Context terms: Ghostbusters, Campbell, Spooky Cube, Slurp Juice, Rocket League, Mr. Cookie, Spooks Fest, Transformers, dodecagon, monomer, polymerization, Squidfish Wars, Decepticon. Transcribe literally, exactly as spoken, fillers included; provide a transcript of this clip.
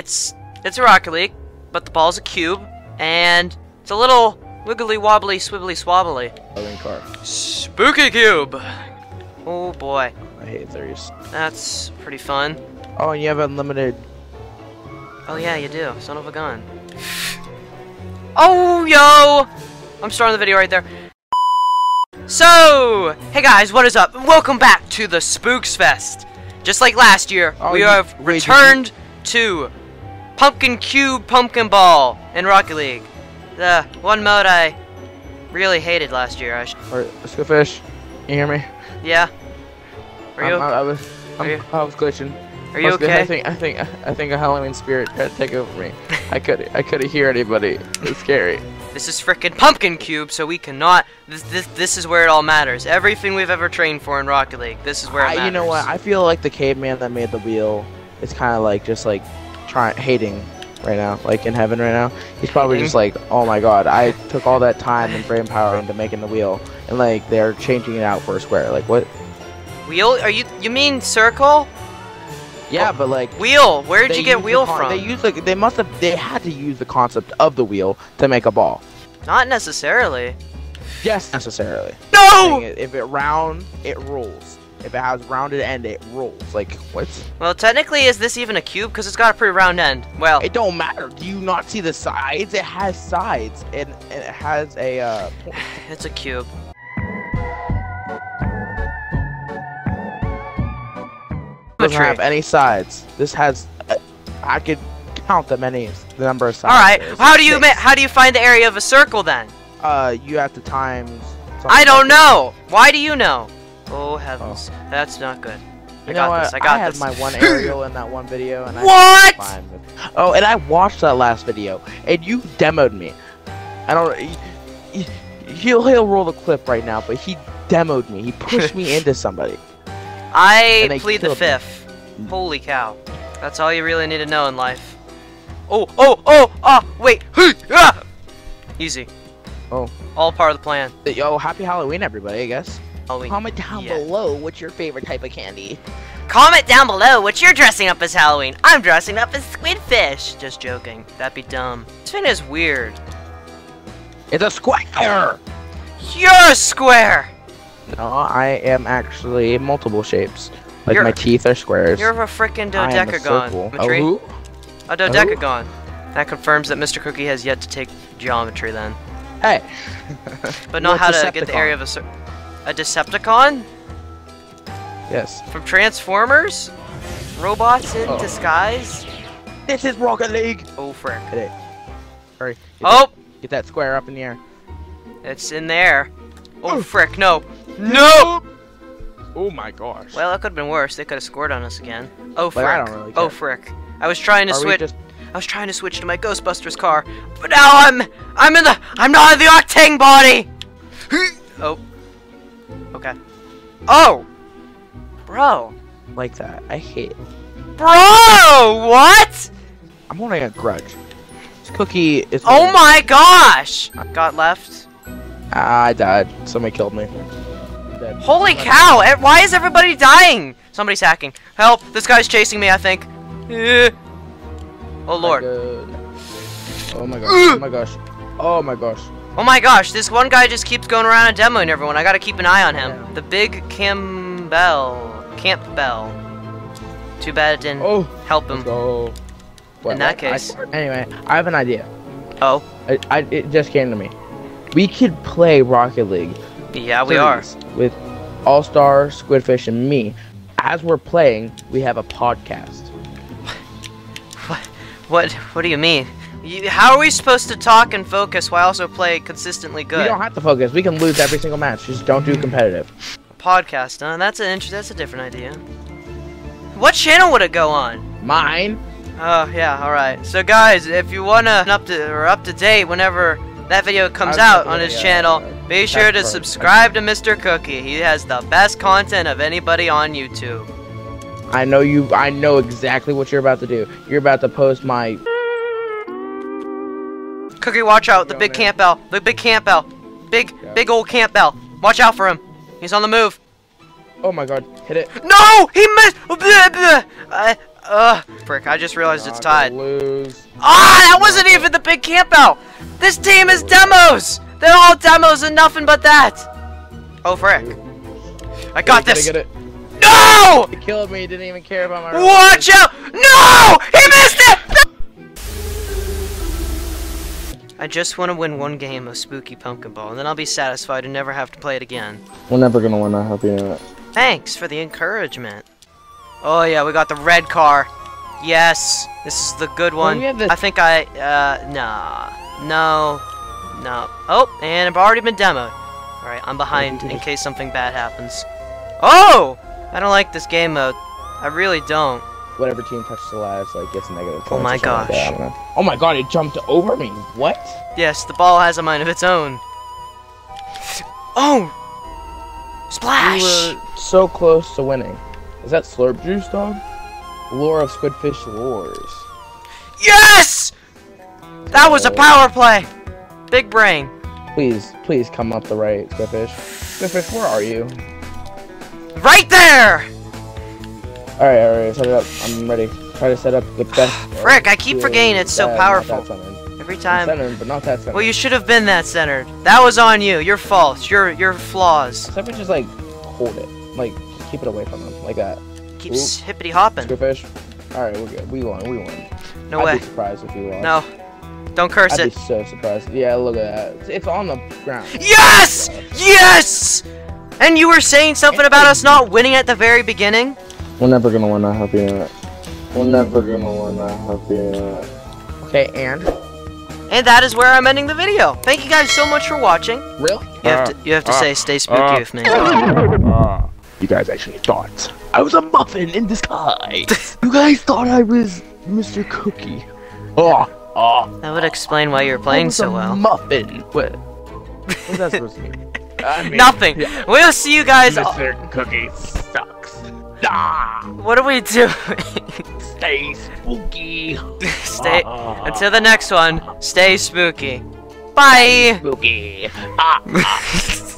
It's it's a Rocket League, but the ball's a cube, and it's a little wiggly wobbly swibbly swabbly. Loving car. Spooky cube. Oh boy. I hate these. That's pretty fun. Oh, and you have unlimited. Oh yeah, you do. Son of a gun. Oh yo! I'm starting the video right there. So, hey guys, what is up? Welcome back to the Spooks Fest. Just like last year, oh, we have wait, returned to Pumpkin Cube, Pumpkin Ball, and Rocket League. The one mode I really hated last year. I Alright, let's go fish. You hear me? Yeah. Are you? I'm, okay? I, I was. I'm, Are you? I was glitching. Are you okay? I think. I think. I think a Halloween spirit tried to take over me. I could. I couldn't hear anybody. It's scary. This is frickin' Pumpkin Cube, so we cannot. This, this this is where it all matters. Everything we've ever trained for in Rocket League, this is where it matters. I, you know what? I feel like the caveman that made the wheel is kind of like just like trying hating right now, like in heaven right now. He's probably just like, oh my god, I took all that time and brain power into making the wheel, and like they're changing it out for a square. Like what? Wheel? Are you? You mean circle? Yeah, oh, but like wheel. Where did you get wheel the, from? They use like they must have. They had to use the concept of the wheel to make a ball. Not necessarily. Yes, necessarily. No. If it round, it rolls. If it has rounded end, it rolls. Like what? Well, technically, is this even a cube? Because it's got a pretty round end. Well, it don't matter. Do you not see the sides? It has sides, and, and it has a. Uh, it's a cube. Doesn't have any sides. This has, uh, I could count the many, the number of sides. All right. There's how do you ma how do you find the area of a circle then? Uh, you have to times. I don't know. Why do you know? Oh heavens, oh. That's not good. I you got know, this. I got I this. I had my one aerial in that one video, and I what? Fine with oh, and I watched that last video, and you demoed me. I don't. He'll he'll roll the clip right now, but he demoed me. He pushed me into somebody. I plead the fifth. Me. Holy cow. That's all you really need to know in life. Oh, oh, oh, ah, wait. Ah! Easy. Oh. All part of the plan. Yo, happy Halloween, everybody, I guess. Halloween. Comment down yeah. below what's your favorite type of candy. Comment down below what you're dressing up as Halloween. I'm dressing up as Squidfish. Just joking. That'd be dumb. This thing is weird. It's a square. You're a square. No, I am actually multiple shapes. Like you're, my teeth are squares. You're a frickin' dodecagon. A, oh, a dodecagon. Oh. That confirms that Mister Cookie has yet to take geometry then. Hey. But not how Decepticon? To get the area of a a Decepticon? Yes. From Transformers? Robots in oh. disguise? This is Rocket League. Oh frick. Hey. Hurry. Get oh. That, get that square up in the air. It's in there. Oh, oh frick, no. No! Oh my gosh. Well, that could have been worse. They could have scored on us again. Oh frick. I don't really care. Oh frick. I was trying to switch just... I was trying to switch to my Ghostbusters car, but now I'm I'm in the I'm not in the Octane body. Oh. Okay. Oh. Bro, like that. I hate it. Bro, what? I'm holding a grudge. This cookie is Oh old. My gosh. I got left. I died. Somebody killed me. Holy cow! Why is everybody dying? Somebody's hacking. Help! This guy's chasing me, I think. Oh, oh lord. Oh my gosh. Oh my gosh. Oh my gosh. Oh my gosh. This one guy just keeps going around and demoing everyone. I gotta keep an eye on him. Yeah. The big Campbell. Campbell. Too bad it didn't oh, help him. Wait, In wait, that case. I, anyway, I have an idea. Oh? I, I, it just came to me. We could play Rocket League. Yeah, we are. With All-Star, Squidfish, and me. As we're playing, we have a podcast. What? What? What do you mean? You, how are we supposed to talk and focus while also play consistently good? We don't have to focus. We can lose every single match. Just don't do competitive. A podcast, huh? That's an inter That's a different idea. What channel would it go on? Mine. Oh yeah. All right. So guys, if you wanna up to or up to date whenever that video comes out on his channel. Be sure to subscribe to Mister Cookie. He has the best content of anybody on YouTube. I know you. I know exactly what you're about to do. You're about to post my Cookie. Watch out! The big Campbell. The big Campbell. Big, big old Campbell. Watch out for him. He's on the move. Oh my God! Hit it. No! He missed. Uh, Ugh, frick, I just realized it's tied. Ah, that wasn't even the big camp out! This team is demos! They're all demos and nothing but that! Oh, frick. I got this! No! He killed me, he didn't even care about my rocket. Watch out! No! He missed it! I just want to win one game of Spooky Pumpkin Ball, and then I'll be satisfied and never have to play it again. We're never gonna win, I hope you know it. Thanks for the encouragement. Oh yeah, we got the red car. Yes, this is the good one. I think I, uh, nah. No, no. Oh, and I've already been demoed. Alright, I'm behind in case something bad happens. Oh! I don't like this game mode. I really don't. Whatever team touches the lives, like, gets a negative points. Oh my gosh. Like that, I don't know. Oh my god, it jumped over me. What? Yes, the ball has a mind of its own. Oh! Splash! We were so close to winning. Is that Slurp Juice, dog? Lore of Squidfish Wars. Yes! That was a power play! Big brain. Please, please come up the right, Squidfish. Squidfish, where are you? Right there! Alright, alright, set it up. I'm ready. Try to set up the best... Frick, I keep forgetting it's so powerful. Every time... I'm centered, but not that centered. Well, you should have been that centered. That was on you. Your faults. Your, your flaws. Except for just, like, hold it. Like... Keep it away from them, like that. Keeps hippity hopping. Squidfish. Alright, we're good. We won, we won. No way. I'd be surprised if you won. No. Don't curse it. I'd be so surprised. Yeah, look at that. It's on the ground. Yes! Yes! And you were saying something about us not winning at the very beginning? We're never gonna win, I hope you know it. We're never gonna win, I hope you know it. Okay, and? And that is where I'm ending the video. Thank you guys so much for watching. Really? You have to, you have to uh, say, stay spooky uh, with me. Uh, You guys actually thought I was a muffin in disguise. You guys thought I was Mister Cookie. Oh, oh. That would explain why you're playing was so a well. Muffin. What? What's that supposed to mean? I mean nothing. Yeah. We'll see you guys. Mister Cookie sucks. Nah. What are we doing? Stay spooky. Stay uh, until the next one. Stay spooky. Bye. Spooky. Ah.